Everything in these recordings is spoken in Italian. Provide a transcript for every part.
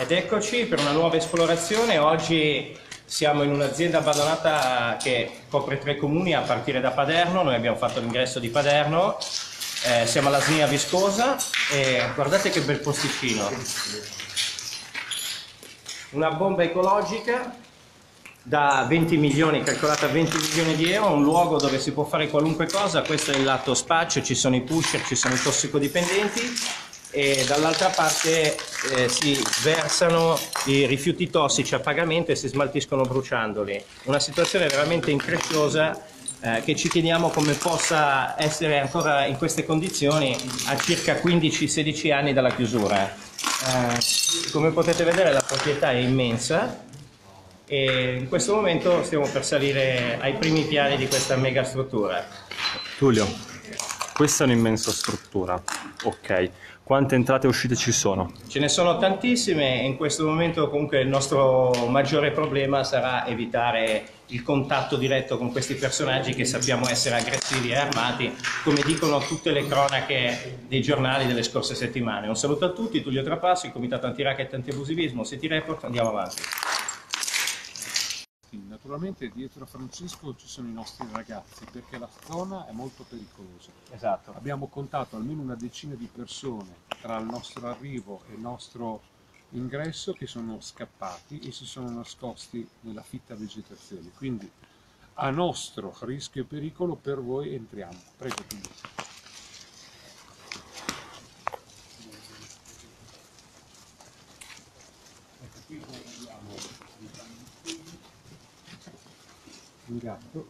Ed eccoci per una nuova esplorazione. Oggi siamo in un'azienda abbandonata che copre 3 comuni a partire da Paderno. Noi abbiamo fatto l'ingresso di Paderno, siamo alla Snia Viscosa e guardate che bel posticino. Una bomba ecologica da 20 milioni, calcolata a 20 milioni di euro, un luogo dove si può fare qualunque cosa. Questo è il lato spaccio, ci sono i pusher, ci sono i tossicodipendenti. E dall'altra parte si versano i rifiuti tossici a pagamento e si smaltiscono bruciandoli. Una situazione veramente incresciosa che ci chiediamo come possa essere ancora in queste condizioni a circa 15-16 anni dalla chiusura. Come potete vedere la proprietà è immensa e in questo momento stiamo per salire ai primi piani di questa mega struttura. Tullio, questa è un'immensa struttura, ok. Quante entrate e uscite ci sono? Ce ne sono tantissime e in questo momento comunque il nostro maggiore problema sarà evitare il contatto diretto con questi personaggi che sappiamo essere aggressivi e armati, come dicono tutte le cronache dei giornali delle scorse settimane. Un saluto a tutti, Tullio Trapasso, il Comitato Antiracket e Antiabusivismo, City Report, andiamo avanti. Naturalmente dietro a Francesco ci sono i nostri ragazzi perché la zona è molto pericolosa. Esatto. Abbiamo contato almeno una decina di persone tra il nostro arrivo e il nostro ingresso che sono scappati e si sono nascosti nella fitta vegetazione. Quindi a nostro rischio e pericolo per voi entriamo. Prego. Un gatto.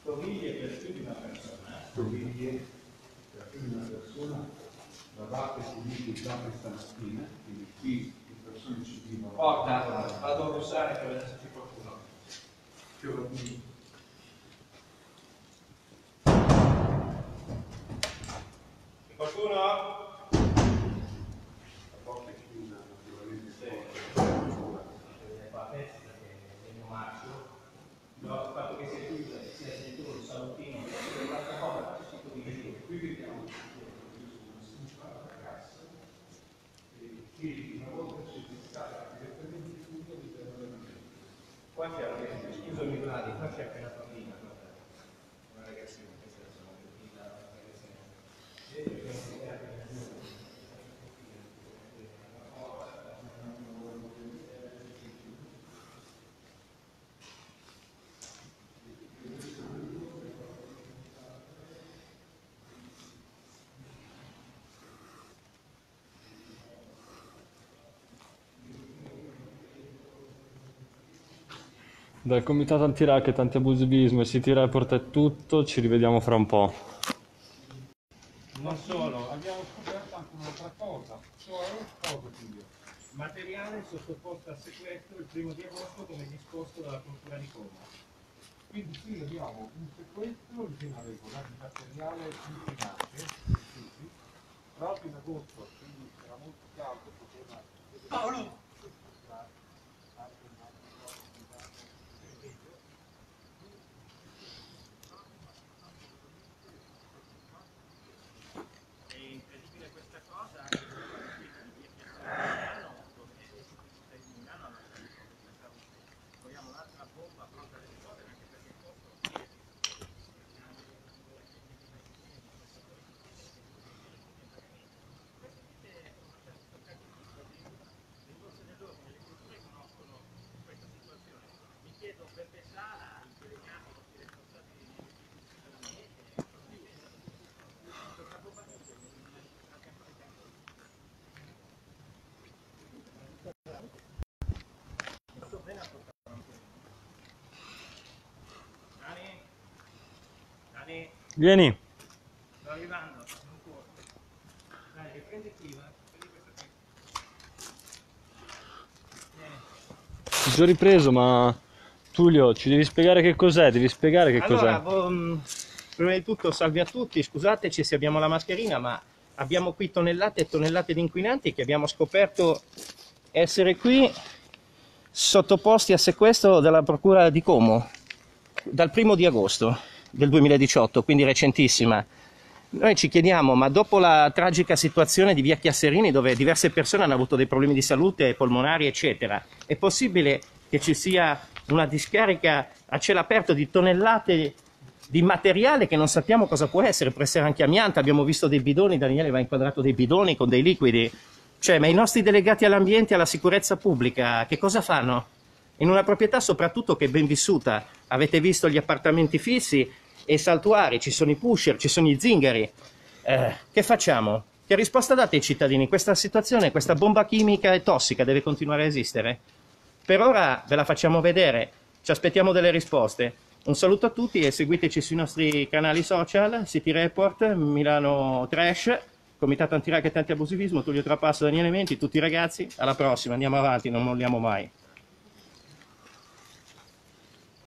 Stoviglie per più di una persona. Stoviglie per più di una persona. La parte pulita stamattina, quindi qui le persone ci vivono. Porta, vado a rossare per vedere se c'è qualcuno. C'è qualcuno? No, il fatto che sia chiusa e sia sentito un salottino è un'altra cosa, ci sono di qui vediamo che non si parla da cassa e una volta ci si scala direttamente il punto di terminamento. Qua c'è la ragazza, scusami Vladi, qua c'è anche una bambina, una ragazzina, questa è una bambina, una ragazzina, vedete che si è dal Comitato Antiracket, Antiabusivismo e City Report è tutto, ci rivediamo fra un po'. Non solo, abbiamo scoperto anche un'altra cosa, cioè materiale sottoposto a sequestro il 1° di agosto come disposto dalla Procura di Como. Quindi qui abbiamo un sequestro originale con il materiale inquinante, proprio in agosto, quindi era molto caldo, poteva... Paolo! Vieni. Sto arrivando, non corro. Dai, riprenditi, va. Ti sono ripreso, ma Tullio, ci devi spiegare che cos'è, Allora, prima di tutto salve a tutti, scusateci se abbiamo la mascherina, ma abbiamo qui tonnellate e tonnellate di inquinanti che abbiamo scoperto essere qui sottoposti a sequestro dalla Procura di Como dal 1° di agosto. Del 2018, quindi recentissima. Noi ci chiediamo, ma dopo la tragica situazione di via Chiasserini, dove diverse persone hanno avuto dei problemi di salute, polmonari, eccetera, è possibile che ci sia una discarica a cielo aperto di tonnellate di materiale che non sappiamo cosa può essere anche amianto, abbiamo visto dei bidoni, Daniele va inquadrato dei bidoni con dei liquidi, cioè, ma i nostri delegati all'ambiente e alla sicurezza pubblica che cosa fanno? In una proprietà soprattutto che è ben vissuta, avete visto gli appartamenti fissi e saltuari, ci sono i pusher, ci sono gli zingari, che facciamo? Che risposta date ai cittadini? Questa situazione, questa bomba chimica e tossica deve continuare a esistere? Per ora ve la facciamo vedere, ci aspettiamo delle risposte. Un saluto a tutti e seguiteci sui nostri canali social, City Report, Milano Trash, Comitato Antiracket e Antiabusivismo, Tullio Trapasso, Daniele Menti, tutti i ragazzi, alla prossima, andiamo avanti, non molliamo mai.